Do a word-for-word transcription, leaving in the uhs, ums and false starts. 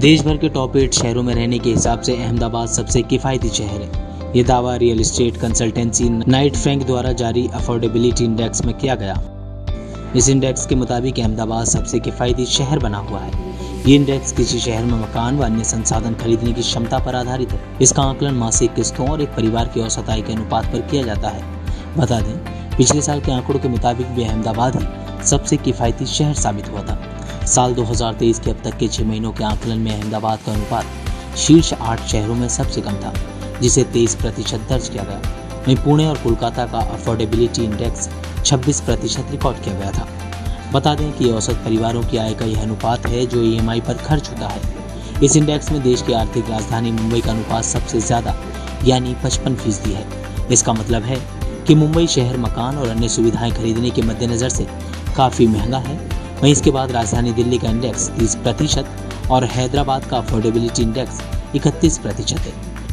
देश भर के टॉप एट शहरों में रहने के हिसाब से अहमदाबाद सबसे किफायती शहर है। ये दावा real estate consultancy Knight Frank द्वारा जारी अफोर्डेबिलिटी इंडेक्स में किया गया। इस इंडेक्स के मुताबिक अहमदाबाद सबसे किफायती शहर बना हुआ है। ये इंडेक्स किसी शहर में मकान व अन्य संसाधन खरीदने की क्षमता पर आधारित है। इसका आकलन मासिक किस्तों और एक परिवार की औसत आय के अनुपात पर किया जाता है। बता दें, पिछले साल के आंकड़ों के मुताबिक भी अहमदाबाद ही सबसे किफायती शहर साबित हुआ था। साल दो हज़ार तेईस के अब तक के छह महीनों के आकलन में अहमदाबाद का अनुपात शीर्ष आठ शहरों में सबसे कम था, जिसे तेईस प्रतिशत दर्ज किया गया। वहीं पुणे और कोलकाता का अफोर्डेबिलिटी इंडेक्स छब्बीस प्रतिशत रिकॉर्ड किया गया था। बता दें कि औसत परिवारों की आय का यह अनुपात है जो ई एम आई पर खर्च होता है। इस इंडेक्स में देश की आर्थिक राजधानी मुंबई का अनुपात सबसे ज़्यादा यानी पचपन फीसदी है। इसका मतलब है कि मुंबई शहर मकान और अन्य सुविधाएं खरीदने के मद्देनज़र से काफ़ी महंगा है। वहीं इसके बाद राजधानी दिल्ली का इंडेक्स तीस प्रतिशत और हैदराबाद का अफोर्डेबिलिटी इंडेक्स इकतीस प्रतिशत है।